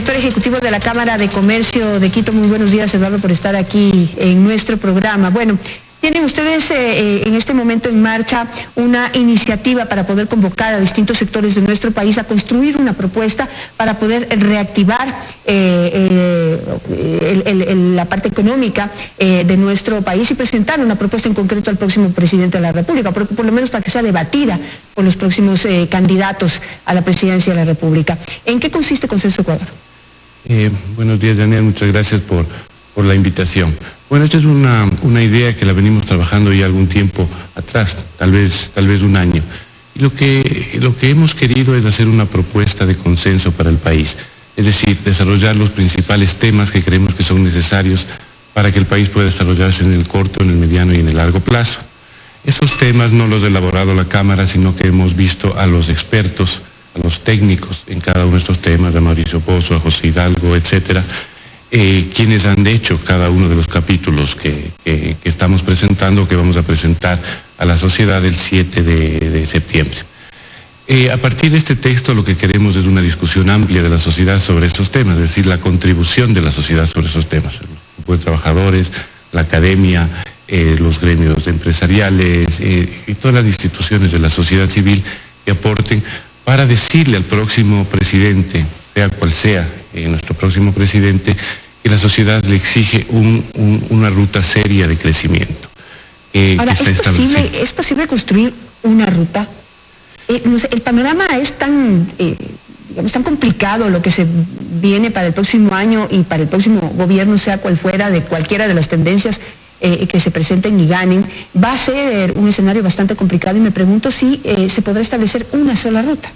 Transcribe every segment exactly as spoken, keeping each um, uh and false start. Director Ejecutivo de la Cámara de Comercio de Quito, muy buenos días, Eduardo, por estar aquí en nuestro programa. Bueno, tienen ustedes eh, en este momento en marcha una iniciativa para poder convocar a distintos sectores de nuestro país a construir una propuesta para poder reactivar eh, eh, el, el, el, la parte económica eh, de nuestro país y presentar una propuesta en concreto al próximo presidente de la República, por, por lo menos para que sea debatida por los próximos eh, candidatos a la presidencia de la República. ¿En qué consiste Consenso Ecuador? Eh, buenos días, Daniel, muchas gracias por... por la invitación. Bueno, esta es una, una idea que la venimos trabajando ya algún tiempo atrás, tal vez, tal vez un año. Y lo que, lo que hemos querido es hacer una propuesta de consenso para el país, es decir, desarrollar los principales temas que creemos que son necesarios para que el país pueda desarrollarse en el corto, en el mediano y en el largo plazo. Esos temas no los ha elaborado la Cámara, sino que hemos visto a los expertos, a los técnicos en cada uno de estos temas, a Mauricio Pozo, a José Hidalgo, etcétera, Eh, quienes han hecho cada uno de los capítulos que, que, que estamos presentando, que vamos a presentar a la sociedad el siete de septiembre. Eh, a partir de este texto lo que queremos es una discusión amplia de la sociedad sobre estos temas, es decir, la contribución de la sociedad sobre esos temas, el grupo de trabajadores, la academia, eh, los gremios empresariales eh, y todas las instituciones de la sociedad civil que aporten para decirle al próximo presidente, sea cual sea, eh, nuestro próximo presidente, que la sociedad le exige un, un, una ruta seria de crecimiento. Eh, Ahora, que ¿es, posible, ¿es posible construir una ruta? Eh, no sé, el panorama es tan, eh, digamos, tan complicado, lo que se viene para el próximo año y para el próximo gobierno, sea cual fuera, de cualquiera de las tendencias eh, que se presenten y ganen, va a ser un escenario bastante complicado y me pregunto si eh, se podrá establecer una sola ruta.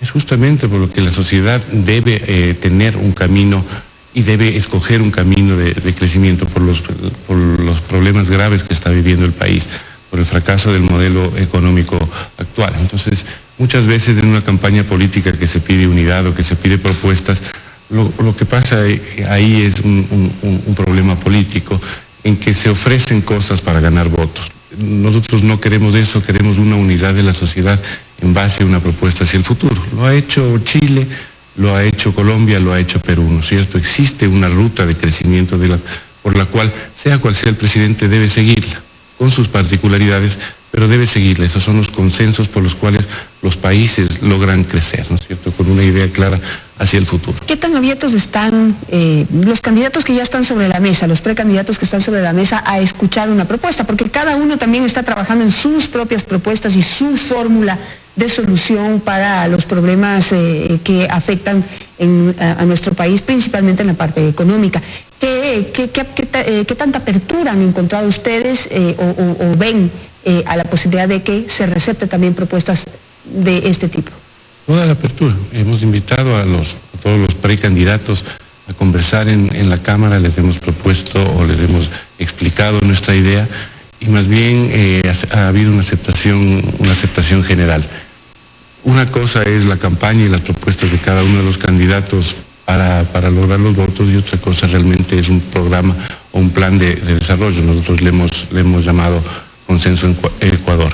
Es justamente por lo que la sociedad debe eh, tener un camino y debe escoger un camino de, de crecimiento por los, por los problemas graves que está viviendo el país, por el fracaso del modelo económico actual. Entonces, muchas veces en una campaña política que se pide unidad o que se pide propuestas, lo, lo que pasa ahí es un, un, un problema político en que se ofrecen cosas para ganar votos. Nosotros no queremos eso, queremos una unidad de la sociedad en base a una propuesta hacia el futuro. Lo ha hecho Chile, lo ha hecho Colombia, lo ha hecho Perú, ¿no es cierto? Existe una ruta de crecimiento de la, por la cual, sea cual sea el presidente, debe seguirla, con sus particularidades, pero debe seguirla. Esos son los consensos por los cuales los países logran crecer, ¿no es cierto?, con una idea clara hacia el futuro. ¿Qué tan abiertos están eh, los candidatos que ya están sobre la mesa, los precandidatos que están sobre la mesa, a escuchar una propuesta? Porque cada uno también está trabajando en sus propias propuestas y su fórmula de solución para los problemas eh, que afectan en, a, a nuestro país, principalmente en la parte económica. ¿Qué, qué, qué, qué, eh, qué tanta apertura han encontrado ustedes eh, o, o, o ven eh, a la posibilidad de que se recepten también propuestas de este tipo? Toda la apertura. Hemos invitado a, los, a todos los precandidatos a conversar en, en la Cámara, les hemos propuesto o les hemos explicado nuestra idea y más bien eh, ha, ha habido una aceptación, una aceptación general. Una cosa es la campaña y las propuestas de cada uno de los candidatos para, para lograr los votos y otra cosa realmente es un programa o un plan de, de desarrollo. Nosotros le hemos, le hemos llamado Consenso Ecuador.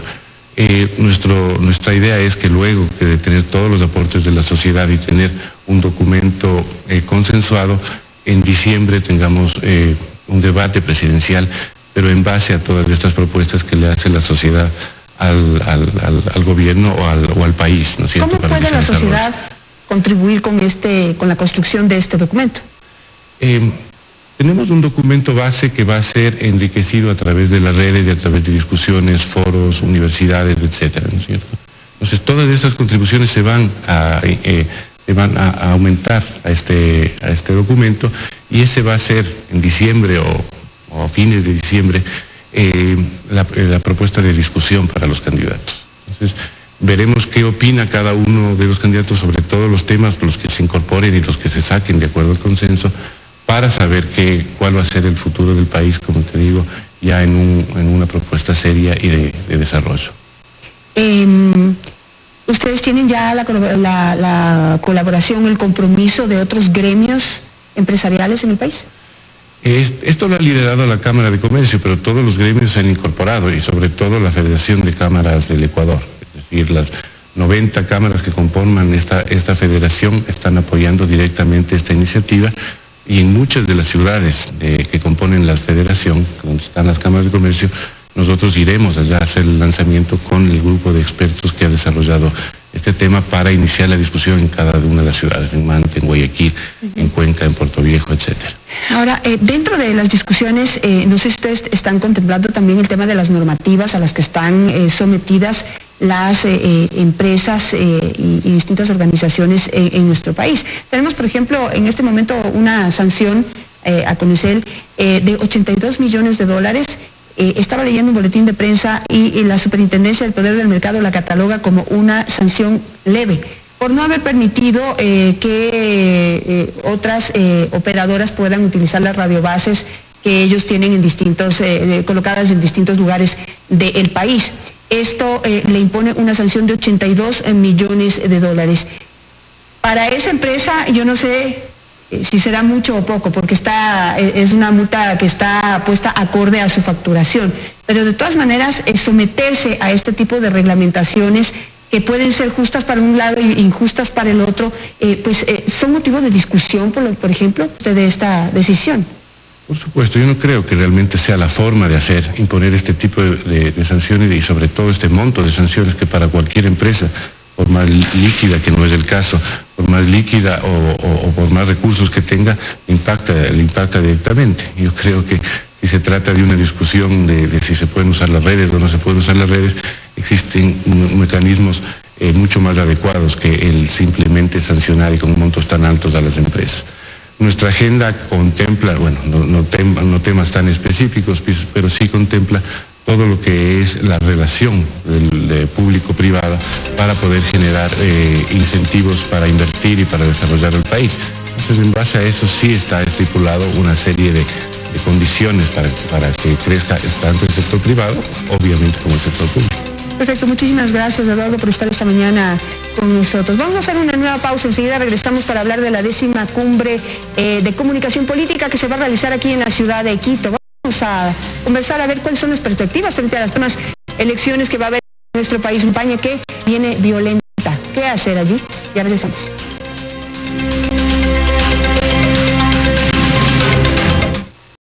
Eh, nuestro, nuestra idea es que luego de tener todos los aportes de la sociedad y tener un documento eh, consensuado, en diciembre tengamos eh, un debate presidencial, pero en base a todas estas propuestas que le hace la sociedad Al, al, al gobierno o al, o al país, ¿no es cierto? ¿Cómo puede la sociedad contribuir con, este, con la construcción de este documento? Eh, tenemos un documento base que va a ser enriquecido a través de las redes y a través de discusiones, foros, universidades, etcétera, ¿no es cierto? Entonces todas estas contribuciones se van a, eh, se van a, a aumentar a este, a este documento y ese va a ser en diciembre o, o a fines de diciembre Eh, la, la propuesta de discusión para los candidatos. Entonces, veremos qué opina cada uno de los candidatos sobre todos los temas, los que se incorporen y los que se saquen de acuerdo al consenso, para saber qué, cuál va a ser el futuro del país, como te digo, ya en, un, en una propuesta seria y de, de desarrollo. Eh, ¿Ustedes tienen ya la, la, la colaboración, el compromiso de otros gremios empresariales en el país? Esto lo ha liderado la Cámara de Comercio, pero todos los gremios se han incorporado y sobre todo la Federación de Cámaras del Ecuador, es decir, las, noventa cámaras que conforman esta, esta federación están apoyando directamente esta iniciativa, y en muchas de las ciudades de, que componen la federación, donde están las cámaras de comercio, nosotros iremos allá a hacer el lanzamiento con el grupo de expertos que ha desarrollado este tema para iniciar la discusión en cada una de las ciudades, en Manta, en Guayaquil, uh-huh. en Cuenca, en Puerto Viejo, etcétera. Ahora, eh, dentro de las discusiones, eh, no sé si ustedes están contemplando también el tema de las normativas a las que están eh, sometidas las eh, eh, empresas eh, y, y distintas organizaciones eh, en nuestro país. Tenemos, por ejemplo, en este momento una sanción eh, a CONECEL eh, de ochenta y dos millones de dólares. Eh, estaba leyendo un boletín de prensa y, y la Superintendencia del Poder del Mercado la cataloga como una sanción leve por no haber permitido eh, que eh, otras eh, operadoras puedan utilizar las radiobases que ellos tienen en distintos, eh, colocadas en distintos lugares del país. Esto eh, le impone una sanción de ochenta y dos millones de dólares. Para esa empresa yo no sé si será mucho o poco, porque está, es una multa que está puesta acorde a su facturación. Pero de todas maneras, someterse a este tipo de reglamentaciones que pueden ser justas para un lado e injustas para el otro, eh, pues eh, son motivo de discusión, por, lo, por ejemplo, de esta decisión. Por supuesto, yo no creo que realmente sea la forma de hacer, imponer este tipo de, de, de sanciones, y sobre todo este monto de sanciones que para cualquier empresa, por más líquida que no es el caso, por más líquida o, o, o por más recursos que tenga, impacta, le impacta directamente. Yo creo que si se trata de una discusión de, de si se pueden usar las redes o no se pueden usar las redes, existen mecanismos eh, mucho más adecuados que el simplemente sancionar y con montos tan altos a las empresas. Nuestra agenda contempla, bueno, no, no, tem, no temas tan específicos, pero sí contempla todo lo que es la relación del, de público-privada para poder generar eh, incentivos para invertir y para desarrollar el país. Entonces, en base a eso sí está estipulado una serie de, de condiciones para, para que crezca tanto el sector privado, obviamente, como el sector público. Perfecto, muchísimas gracias, Eduardo, por estar esta mañana con nosotros. Vamos a hacer una nueva pausa, enseguida regresamos para hablar de la décima cumbre eh, de comunicación política que se va a realizar aquí en la ciudad de Quito. Vamos a conversar a ver cuáles son las perspectivas frente a las próximas elecciones que va a haber en nuestro país, España, que viene violenta. ¿Qué hacer allí? Ya regresamos.